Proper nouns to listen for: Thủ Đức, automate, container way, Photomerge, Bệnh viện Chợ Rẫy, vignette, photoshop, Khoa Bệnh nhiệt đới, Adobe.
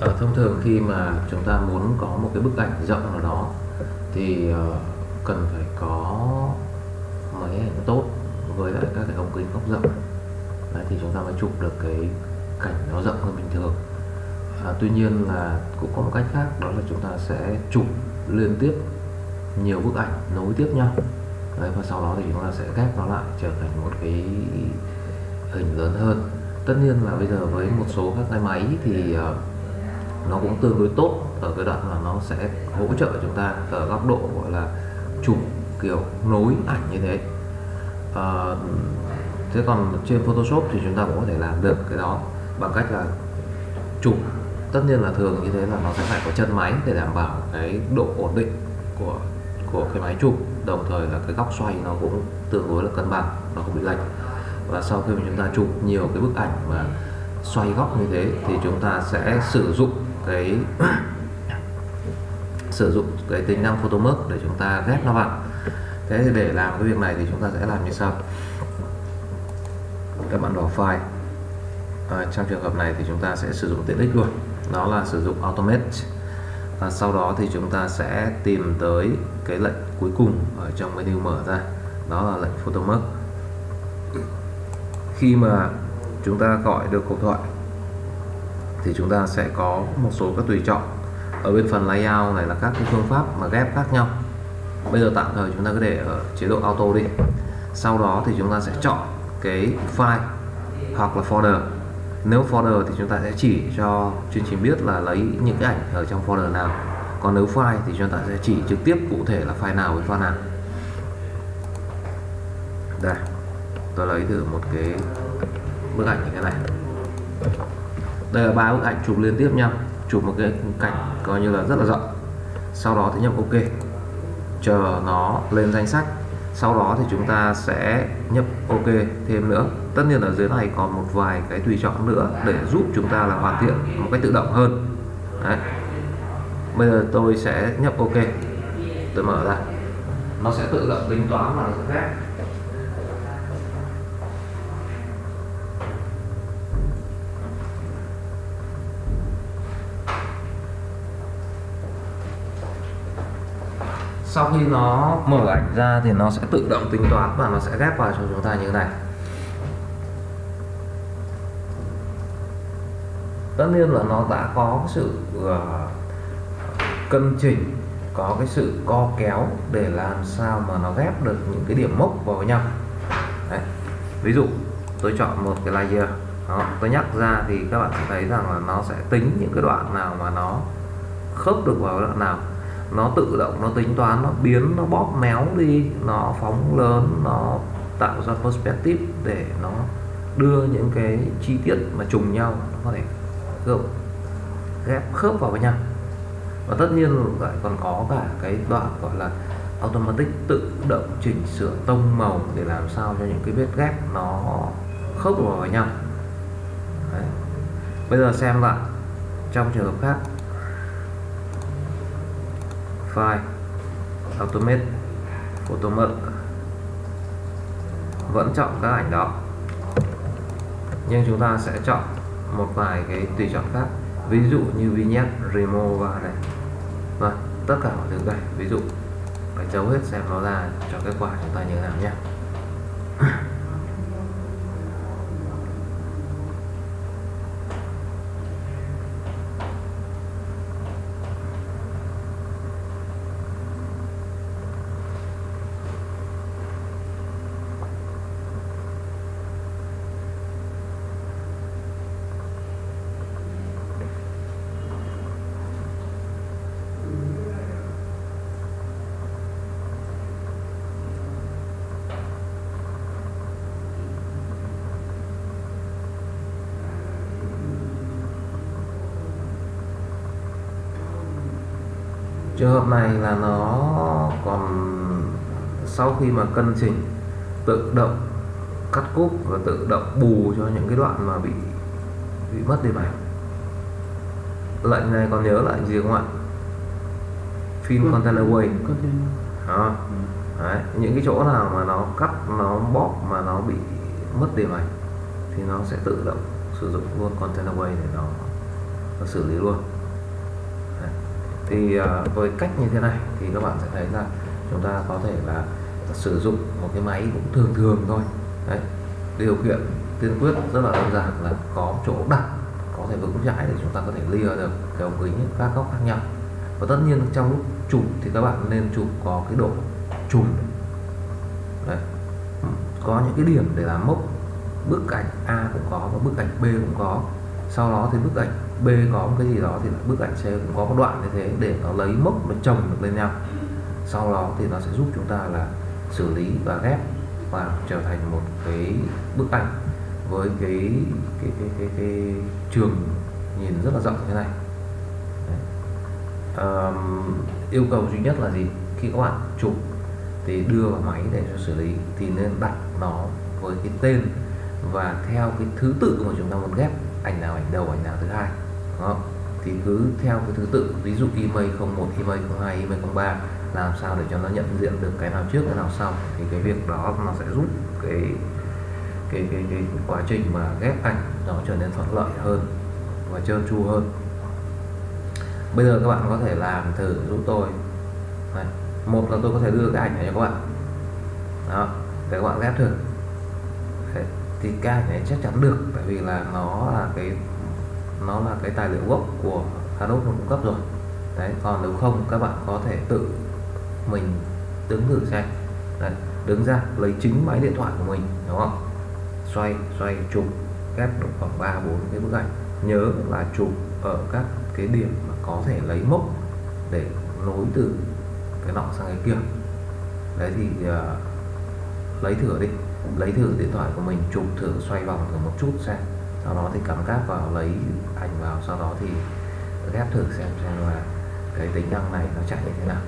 Thông thường khi mà chúng ta muốn có một cái bức ảnh rộng nào đó thì cần phải có máy ảnh tốt với lại các cái ống kính góc rộng. Đấy, thì chúng ta mới chụp được cái cảnh nó rộng hơn bình thường. Tuy nhiên là cũng có một cách khác, đó là chúng ta sẽ chụp liên tiếp nhiều bức ảnh nối tiếp nhau. Đấy, và sau đó thì chúng ta sẽ ghép nó lại trở thành một cái hình lớn hơn. Tất nhiên là bây giờ với một số các cái máy thì nó cũng tương đối tốt ở cái đoạn là nó sẽ hỗ trợ chúng ta ở góc độ gọi là chụp kiểu nối ảnh như thế. Thế còn trên Photoshop thì chúng ta cũng có thể làm được cái đó bằng cách là chụp, tất nhiên là thường như thế là nó sẽ phải có chân máy để đảm bảo cái độ ổn định của cái máy chụp, đồng thời là cái góc xoay nó cũng tương đối là cân bằng, nó không bị lệch. Và sau khi mà chúng ta chụp nhiều cái bức ảnh mà xoay góc như thế thì chúng ta sẽ sử dụng cái tính năng Photomat để chúng ta ghép nó vào. Thế thì để làm cái việc này thì chúng ta sẽ làm như sau. Các bạn vào file. Trong trường hợp này thì chúng ta sẽ sử dụng tiện ích luôn, đó là sử dụng automate. Sau đó thì chúng ta sẽ tìm tới cái lệnh cuối cùng ở trong menu mở ra, đó là lệnh Photomat. Khi mà chúng ta gọi được cuộc thoại thì chúng ta sẽ có một số các tùy chọn ở bên phần layout này, là các cái phương pháp mà ghép khác nhau. Bây giờ tạm thời chúng ta cứ để ở chế độ auto đi. Sau đó thì chúng ta sẽ chọn cái file hoặc là folder. Nếu folder thì chúng ta sẽ chỉ cho chương trình biết là lấy những cái ảnh ở trong folder nào, còn nếu file thì chúng ta sẽ chỉ trực tiếp cụ thể là file nào với file nào. Đây, tôi lấy thử một cái bức ảnh như thế này. Đây là 3 bức ảnh chụp liên tiếp nhau, chụp một cái cảnh coi như là rất là rộng. Sau đó thì nhấp OK, chờ nó lên danh sách. Sau đó thì chúng ta sẽ nhấp OK thêm nữa. Tất nhiên ở dưới này còn một vài cái tùy chọn nữa để giúp chúng ta là hoàn thiện một cách tự động hơn. Đấy. Bây giờ tôi sẽ nhấp OK, tôi mở ra, nó sẽ tự động tính toán và nó sẽ ghép. Sau khi nó mở ảnh ra thì nó sẽ tự động tính toán và nó sẽ ghép vào cho chúng ta như thế này. Tất nhiên là nó đã có sự cân chỉnh, có cái sự co kéo để làm sao mà nó ghép được những cái điểm mốc vào với nhau. Đấy. Ví dụ tôi chọn một cái layer, đó, tôi nhắc ra thì các bạn sẽ thấy rằng là nó sẽ tính những cái đoạn nào mà nó khớp được vào đoạn nào. Nó tự động, nó tính toán, nó biến, nó bóp méo đi, nó phóng lớn, nó tạo ra perspective để nó đưa những cái chi tiết mà trùng nhau, nó có thể ghép khớp vào với nhau. Và tất nhiên lại còn có cả cái đoạn gọi là automatic, tự động chỉnh sửa tông màu để làm sao cho những cái vết ghép nó khớp vào với nhau. Đấy. Bây giờ xem lại trong trường hợp khác. File, automate, Photomat, vẫn chọn các ảnh đó, nhưng chúng ta sẽ chọn một vài cái tùy chọn khác, ví dụ như vignette, remove này, và tất cả mọi thứ này. Ví dụ phải chấu hết xem nó ra cho kết quả chúng ta như thế nào nhé. Trường hợp này là nó còn sau khi mà cân chỉnh, tự động cắt cúp và tự động bù cho những cái đoạn mà bị mất điểm ảnh. Lệnh này còn nhớ lệnh gì không ạ? Container way. Đấy, những cái chỗ nào mà nó cắt, nó bóp mà nó bị mất điểm ảnh thì nó sẽ tự động sử dụng luôn container way để nó và xử lý luôn. Đấy. Thì với cách như thế này thì các bạn sẽ thấy là chúng ta có thể là sử dụng một cái máy cũng thường thường thôi. Đấy. Điều kiện tiên quyết rất là đơn giản là có chỗ đặt có thể vững chãi để chúng ta có thể lìa được cái ống kính các góc khác nhau. Và tất nhiên trong lúc chụp thì các bạn nên chụp có cái độ trùng, có những cái điểm để làm mốc. Bức ảnh A cũng có và bức ảnh B cũng có, sau đó thì bức ảnh B có một cái gì đó thì bức ảnh C cũng có một đoạn như thế để nó lấy mốc nó chồng được lên nhau, sau đó thì nó sẽ giúp chúng ta là xử lý và ghép và trở thành một cái bức ảnh với cái trường nhìn rất là rộng như thế này. Yêu cầu duy nhất là gì? Khi các bạn chụp thì đưa vào máy để cho xử lý thì nên đặt nó với cái tên và theo cái thứ tự mà chúng ta muốn ghép, ảnh nào ảnh đầu ảnh nào thứ hai, đúng không? Thì cứ theo cái thứ tự, ví dụ email 01, email 02, email 03, làm sao để cho nó nhận diện được cái nào trước cái nào sau, thì cái việc đó nó sẽ giúp cái quá trình mà ghép ảnh nó trở nên thuận lợi hơn và trơn tru hơn. Bây giờ các bạn có thể làm thử giúp tôi. Đấy. Một là tôi có thể đưa cái ảnh này cho các bạn đó, để các bạn ghép thử. Đấy. Thì cái ảnh này chắc chắn được, tại vì là nó là cái tài liệu gốc của Adobe cung cấp rồi. Đấy. Còn nếu không các bạn có thể tự mình đứng thử xem. Đấy. Đứng ra lấy chính máy điện thoại của mình, đúng không? Xoay chụp ghép được khoảng 3-4 cái bức ảnh. Nhớ là chụp ở các cái điểm mà có thể lấy mốc để nối từ cái nọ sang cái kia. Đấy thì lấy thử điện thoại của mình, chụp thử xoay vòng thử một chút xem, sau đó thì cắm cáp vào lấy ảnh vào, sau đó thì ghép thử xem là cái tính năng này nó chạy như thế nào.